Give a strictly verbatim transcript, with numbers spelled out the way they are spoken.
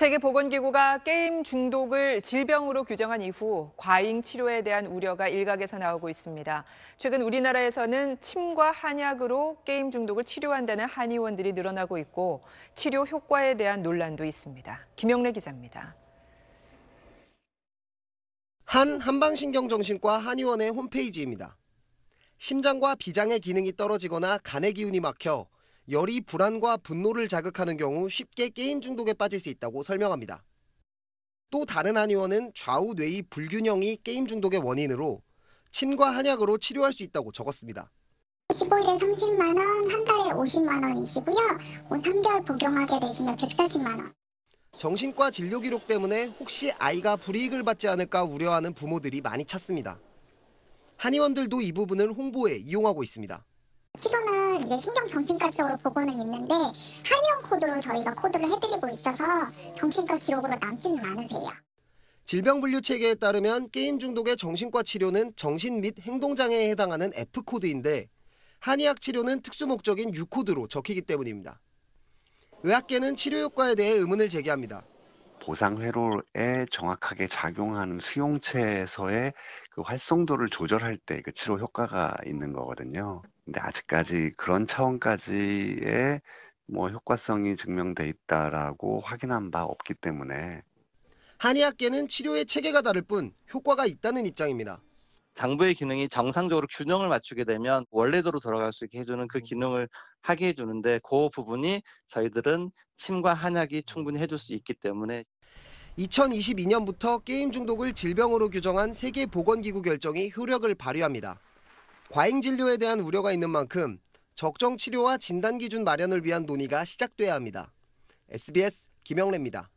세계보건기구가 게임 중독을 질병으로 규정한 이후 과잉 치료에 대한 우려가 일각에서 나오고 있습니다. 최근 우리나라에서는 침과 한약으로 게임 중독을 치료한다는 한의원들이 늘어나고 있고 치료 효과에 대한 논란도 있습니다. 김형래 기자입니다. 한 한방신경정신과 한의원의 홈페이지입니다. 심장과 비장의 기능이 떨어지거나 간의 기운이 막혀 열이 불안과 분노를 자극하는 경우 쉽게 게임 중독에 빠질 수 있다고 설명합니다. 또 다른 한의원은 좌우 뇌의 불균형이 게임 중독의 원인으로 침과 한약으로 치료할 수 있다고 적었습니다. 십오 일에 삼십만 원, 한 달에 오십만 원이시고요. 삼 개월 복용하게 되시면 백사십만 원. 정신과 진료 기록 때문에 혹시 아이가 불이익을 받지 않을까 우려하는 부모들이 많이 찾습니다. 한의원들도 이 부분을 홍보에 이용하고 있습니다. 치료는 이제 신경정신과적으로 보고는 있는데 한의원 코드로 저희가 코드를 해드리고 있어서 정신과 기록으로 남지는 않으세요. 질병분류체계에 따르면 게임 중독의 정신과 치료는 정신 및 행동장애에 해당하는 에프 코드인데 한의학 치료는 특수목적인 유 코드로 적히기 때문입니다. 의학계는 치료 효과에 대해 의문을 제기합니다. 보상회로에 정확하게 작용하는 수용체에서의 그 활성도를 조절할 때 그 치료 효과가 있는 거거든요. 근데 아직까지 그런 차원까지의 뭐 효과성이 증명돼 있다라고 확인한 바 없기 때문에 한의학계는 치료의 체계가 다를 뿐 효과가 있다는 입장입니다. 장부의 기능이 정상적으로 균형을 맞추게 되면 원래대로 돌아갈 수 있게 해주는 그 기능을 하게 해주는데 그 부분이 저희들은 침과 한약이 충분히 해줄 수 있기 때문에 이천이십이 년부터 게임 중독을 질병으로 규정한 세계보건기구 결정이 효력을 발휘합니다. 과잉 진료에 대한 우려가 있는 만큼 적정 치료와 진단 기준 마련을 위한 논의가 시작돼야 합니다. 에스비에스 김형래입니다.